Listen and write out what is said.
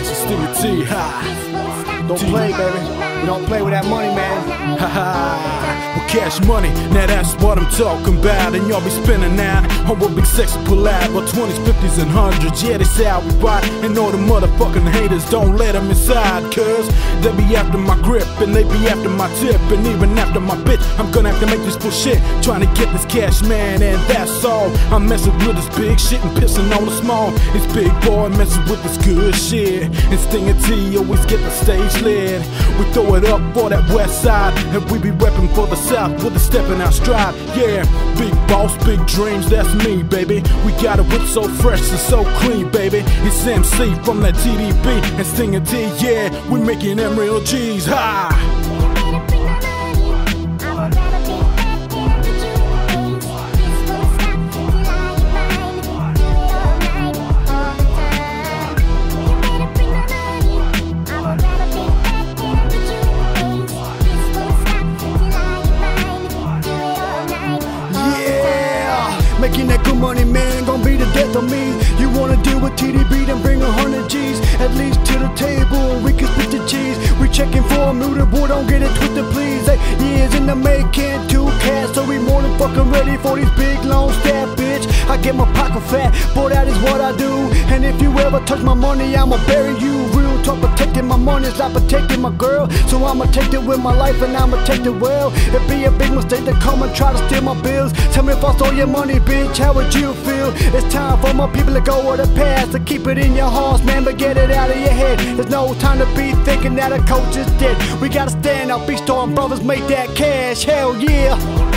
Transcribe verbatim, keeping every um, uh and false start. bitch, it's Stevie T, ha. Don't play, baby, we don't play with that money, man. Ha ha. Well, cash money, now that's what I'm talking about. And y'all be spending now on what big sexy pull out. Well, twenties, fifties, and hundreds, yeah, they say how we buy. And all the motherfucking haters, don't let them inside, cuz they be after my grip, and they be after my tip, and even after my bitch. I'm gonna have to make this bullshit, trying to get this cash, man, and that's all. I'm messing with this big shit and pissing on the small. It's big boy messing with this good shit, and Sting and T always get the stage lit. We throw it up for that west side, and we be repping for the south with a step in our stride. Yeah, big boss, big dreams, that's me, baby. We got it with so fresh and so clean, baby. It's M C from that T D B and Sting and T, yeah, we making them real G's, ha! Making that good money, man, gon' be the death of me. You wanna deal with T D B, then bring a hundred G's at least to the table, we can split the cheese. We checking for a muted boy, don't get it twisted, please. Eight years in the making, two cash, so we more than fucking ready for these big long staff, bitch. I get my pocket fat, boy, that is what I do. And if you ever touch my money, I'ma bury you. Real talk, protecting my money, it's like protecting my girl. So I'ma take it with my life, and I'ma take it well. It'd be a big mistake to come and try to steal my bills. Tell me if I stole your money, bitch, how would you feel? It's time for my people to go with the past, to keep it in your hearts, man, but get it out of your head. There's no time to be thinking that a coach is dead. We gotta stand up, be strong, brothers, make that cash, hell yeah.